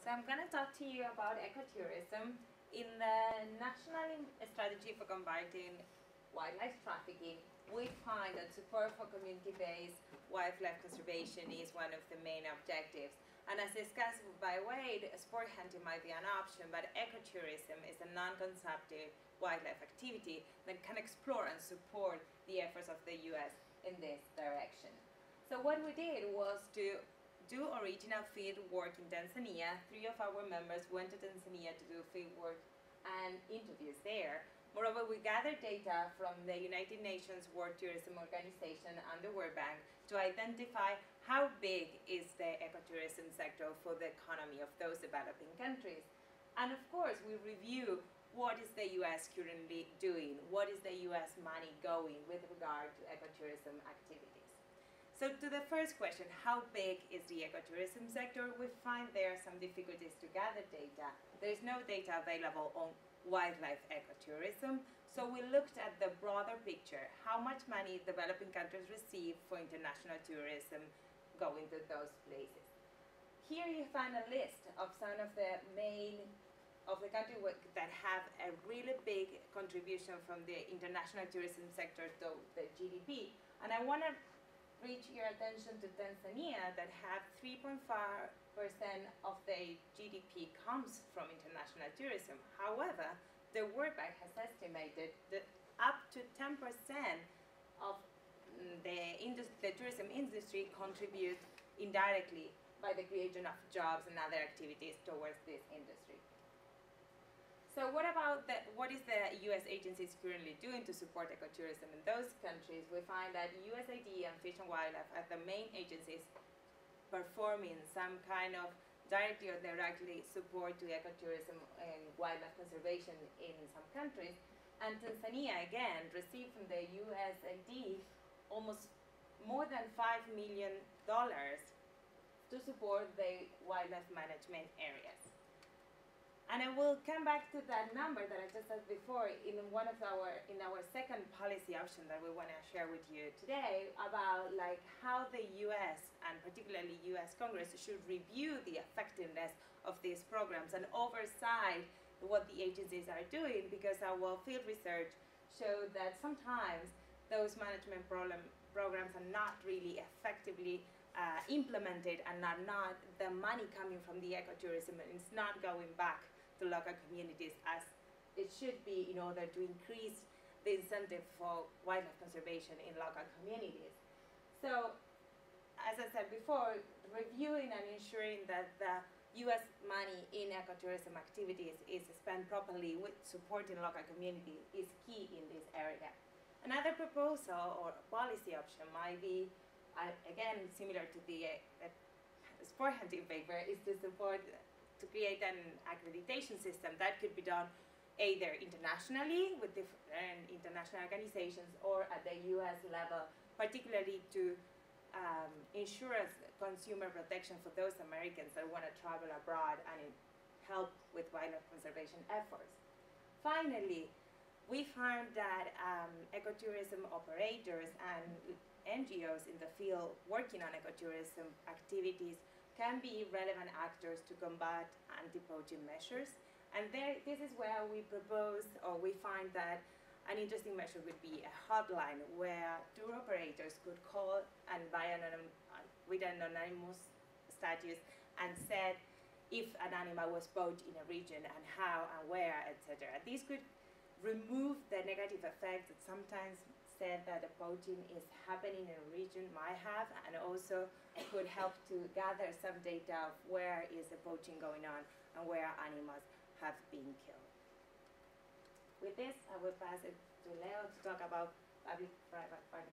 So I'm going to talk to you about ecotourism in the National Strategy for Combating Wildlife Trafficking. We find that support for community-based wildlife conservation is one of the main objectives. And as discussed by Wade, sport hunting might be an option, but ecotourism is a non-consumptive wildlife activity that can explore and support the efforts of the US in this direction. So what we did was to do original field work in Tanzania. 3 of our members went to Tanzania to do field work and interviews there. Moreover, we gathered data from the United Nations World Tourism Organization and the World Bank to identify how big is the ecotourism sector for the economy of those developing countries. And of course, we review what is the US currently doing, what is the US money going with regard to ecotourism activities. So to the first question, how big is the ecotourism sector? We find there are some difficulties to gather data. There is no data available on wildlife ecotourism. So we looked at the broader picture, how much money developing countries receive for international tourism going to those places. Here you find a list of some of the main of the countries that have a really big contribution from the international tourism sector to the GDP. And I want to reach your attention to Tanzania, that have 3.5% of their GDP comes from international tourism. However, the World Bank has estimated that up to 10% of the tourism industry contributes indirectly by the creation of jobs and other activities towards this industry. So what is the U.S. agencies currently doing to support ecotourism in those countries? We find that USAID and Fish and Wildlife are the main agencies performing some kind of directly or indirectly support to ecotourism and wildlife conservation in some countries. And Tanzania, again, received from the USAID almost more than $5 million to support the wildlife management areas. And I will come back to that number that I just said before in our second policy option that we want to share with you today, about like how the US and particularly US Congress should review the effectiveness of these programs and oversight what the agencies are doing, because our field research showed that sometimes those management programs are not really effectively implemented, and are not the money coming from the ecotourism, and it's not going back to local communities as it should be in order to increase the incentive for wildlife conservation in local communities. So, as I said before, reviewing and ensuring that the US money in ecotourism activities is spent properly with supporting local communities is key in this area. Another proposal or policy option might be, again similar to the sport hunting paper, is to support to create an accreditation system that could be done either internationally with different international organizations or at the US level, particularly to ensure consumer protection for those Americans that want to travel abroad and help with wildlife conservation efforts. Finally, we found that ecotourism operators and NGOs in the field working on ecotourism activities can be relevant actors to combat anti-poaching measures. And this is where we propose, or we find that an interesting measure would be a hotline where tour operators could call and buy with an anonymous status and said if an animal was poached in a region and how and where, etc. This could remove the negative effects that sometimes said that the poaching is happening in a region might have, and also could help to gather some data of where is the poaching going on and where animals have been killed. With this, I will pass it to Leo to talk about public-private partnerships.